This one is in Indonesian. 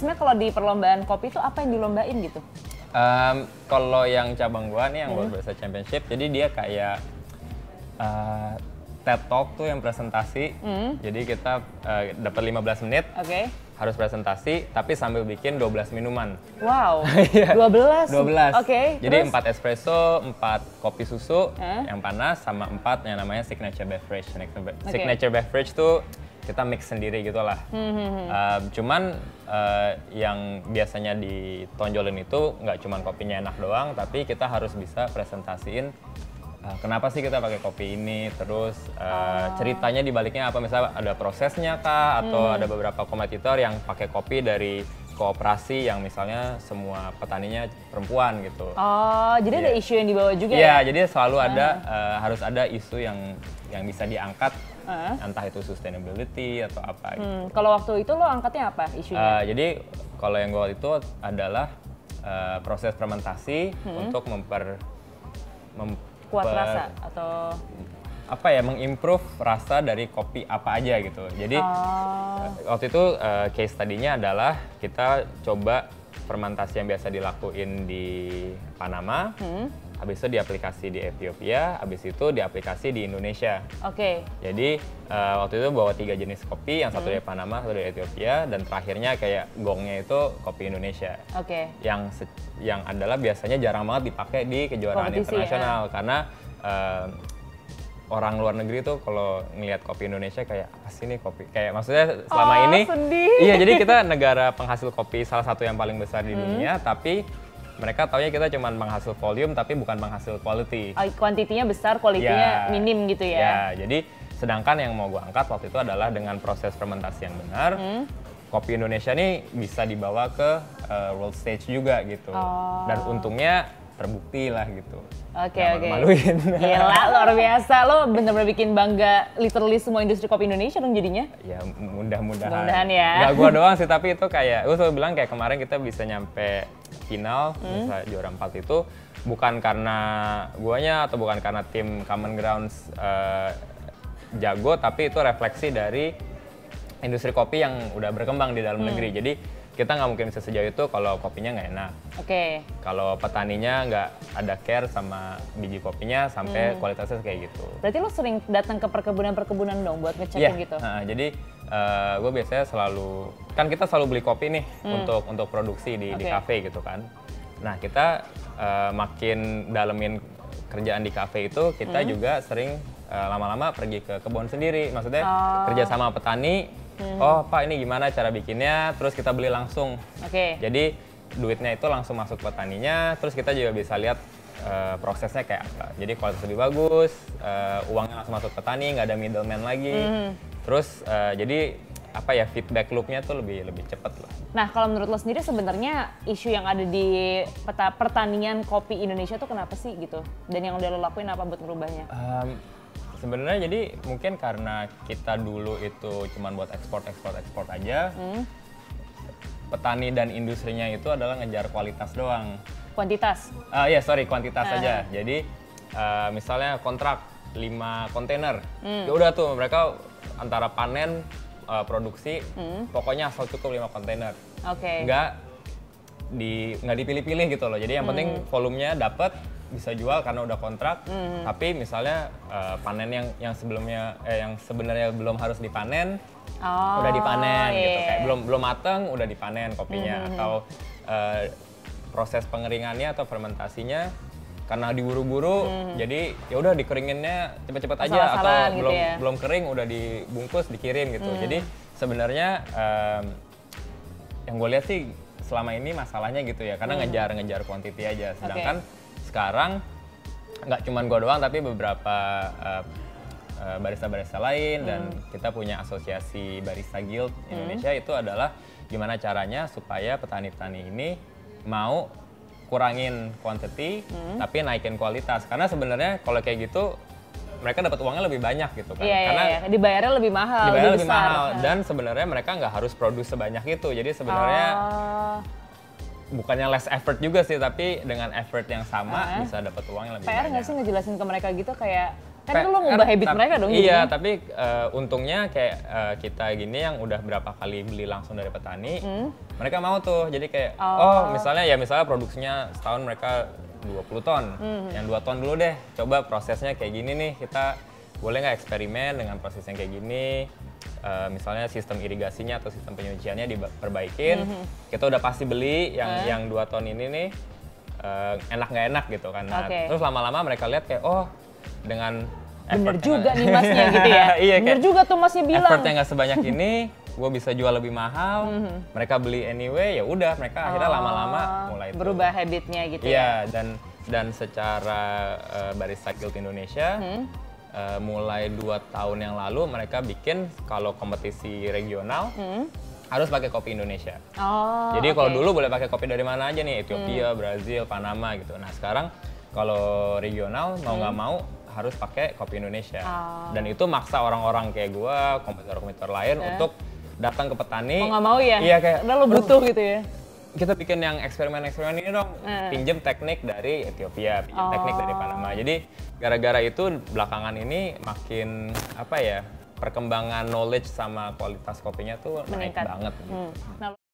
Sebenarnya kalau di perlombaan kopi itu apa yang dilombain gitu? Kalau yang cabang gua nih yang World Barista Championship, jadi dia kayak TED Talk tuh yang presentasi. Jadi kita dapat 15 menit. Oke. Harus presentasi tapi sambil bikin 12 minuman. Wow. 12. 12. Oke. Jadi terus? 4 espresso, 4 kopi susu yang panas sama 4 yang namanya signature beverage. Signature beverage tuh kita mix sendiri gitulah. Cuman yang biasanya ditonjolin itu nggak cuman kopinya enak doang, tapi kita harus bisa presentasiin kenapa sih kita pakai kopi ini, terus ceritanya dibaliknya apa, misalnya ada prosesnya kah, atau ada beberapa kompetitor yang pakai kopi dari kooperasi yang misalnya semua petaninya perempuan gitu. Oh, jadi ada isu yang dibawa juga ya? Iya, jadi selalu ada, harus ada isu yang bisa diangkat, entah itu sustainability atau apa gitu. Kalau waktu itu lo angkatnya apa isunya? Jadi kalau yang gue itu adalah proses fermentasi untuk memperkuat rasa atau apa ya, mengimprove rasa dari kopi apa aja gitu. Jadi waktu itu case tadinya adalah kita coba fermentasi yang biasa dilakuin di Panama, habis itu diaplikasi di Ethiopia, habis itu diaplikasi di Indonesia. Oke. Jadi waktu itu bawa 3 jenis kopi, yang satu dari Panama, satu dari Ethiopia, dan terakhirnya kayak gongnya itu kopi Indonesia. Oke. Yang adalah biasanya jarang banget dipakai di kejuaraan internasional karena orang luar negeri tuh kalau ngelihat kopi Indonesia kayak apa sih nih kopi, kayak maksudnya selama ini sedih. Iya, jadi kita negara penghasil kopi salah satu yang paling besar di dunia, tapi mereka taunya kita cuma penghasil volume tapi bukan penghasil quality. Kuantitinya besar, kualitinya minim gitu ya. Ya, jadi sedangkan yang mau gue angkat waktu itu adalah dengan proses fermentasi yang benar, kopi Indonesia nih bisa dibawa ke world stage juga gitu. Dan untungnya terbukti lah gitu. Oke. Maluin. Gila, luar biasa. Lo bener-bener bikin bangga literally semua industri kopi Indonesia dong jadinya? Ya mudah-mudahan ya. Gak gua doang sih, tapi itu kayak, gue selalu bilang kayak kemarin kita bisa nyampe final, misalnya juara 4 itu bukan karena guanya atau bukan karena tim Common Grounds jago, tapi itu refleksi dari industri kopi yang udah berkembang di dalam negeri. Jadi kita nggak mungkin bisa sejauh itu kalau kopinya nggak enak. Oke. Kalau petaninya nggak ada care sama biji kopinya sampai kualitasnya kayak gitu. Berarti lo sering datang ke perkebunan-perkebunan dong buat ngecekin gitu? Iya. Jadi gue biasanya selalu, kan kita selalu beli kopi nih untuk produksi di kafe gitu kan. Nah kita makin dalemin kerjaan di kafe itu, kita juga sering lama-lama pergi ke kebun sendiri. Maksudnya kerja sama petani. Oh Pak, ini gimana cara bikinnya, terus kita beli langsung. Oke. Jadi duitnya itu langsung masuk ke petaninya, terus kita juga bisa lihat prosesnya kayak apa. Jadi kualitas lebih bagus, uangnya langsung masuk ke petani, nggak ada middleman lagi. Terus jadi apa ya, feedback loopnya tuh lebih cepat lah. Nah kalau menurut lo sendiri sebenarnya isu yang ada di peta pertanian kopi Indonesia tuh kenapa sih gitu? Dan yang udah lo lakuin apa buat merubahnya? Sebenarnya jadi mungkin karena kita dulu itu cuman buat ekspor aja. Petani dan industrinya itu adalah ngejar kualitas doang. Kuantitas? Kuantitas aja. Jadi misalnya kontrak 5 kontainer, ya udah tuh mereka antara panen, produksi, pokoknya asal cukup 5 kontainer. Oke. Nggak dipilih-pilih gitu loh, jadi yang penting volumenya dapet, bisa jual karena udah kontrak, tapi misalnya panen yang sebenarnya belum harus dipanen, udah dipanen gitu, kayak belum mateng udah dipanen kopinya, atau proses pengeringannya atau fermentasinya karena diburu-buru, jadi ya udah dikeringinnya cepet-cepet aja, atau gitu belum kering udah dibungkus dikirim gitu. Jadi sebenarnya yang gue lihat sih selama ini masalahnya gitu ya, karena ngejar quantity aja, sedangkan sekarang nggak cuman gue doang tapi beberapa barista-barista lain, dan kita punya asosiasi Barista Guild Indonesia, itu adalah gimana caranya supaya petani-petani ini mau kurangin quantity tapi naikin kualitas, karena sebenarnya kalau kayak gitu mereka dapat uangnya lebih banyak gitu kan, karena dibayarnya lebih mahal, dan sebenarnya mereka nggak harus produksi sebanyak itu, jadi sebenarnya bukannya less effort juga sih, tapi dengan effort yang sama bisa dapat uang yang lebih banyak. PR nggak sih ngejelasin ke mereka gitu kayak Kan lo ngubah habit mereka dong. Iya, gini. Tapi untungnya kayak kita gini yang udah berapa kali beli langsung dari petani, mereka mau tuh. Jadi kayak, oh misalnya ya produksinya setahun mereka 20 ton, yang 2 ton dulu deh. Coba prosesnya kayak gini nih, kita boleh nggak eksperimen dengan proses yang kayak gini. Misalnya sistem irigasinya atau sistem penyuciannya diperbaikin, kita udah pasti beli yang 2 ton ini nih, enak nggak enak gitu kan. Nah, terus lama-lama mereka lihat kayak, oh dengan bener juga nih masnya gitu ya, bener juga tuh masnya bilang. Effortnya nggak sebanyak ini, gue bisa jual lebih mahal, mereka beli anyway, ya udah mereka akhirnya lama-lama mulai berubah habitnya gitu ya. Dan secara Barista Guild Indonesia, mulai 2 tahun yang lalu mereka bikin kalau kompetisi regional harus pakai kopi Indonesia. Jadi kalau dulu boleh pakai kopi dari mana aja nih, Ethiopia, Brazil, Panama gitu. Nah sekarang kalau regional mau nggak mau harus pakai kopi Indonesia. Dan itu maksa orang-orang kayak gua, kompetitor-kompetitor lain untuk datang ke petani. Mau nggak mau ya? Iya kayak, udah lo butuh gitu ya? Kita bikin yang eksperimen-eksperimen ini dong, pinjam teknik dari Ethiopia, pinjam teknik dari Panama. Jadi gara-gara itu belakangan ini makin apa ya, perkembangan knowledge sama kualitas kopinya tuh meningkat. Naik banget. Gitu.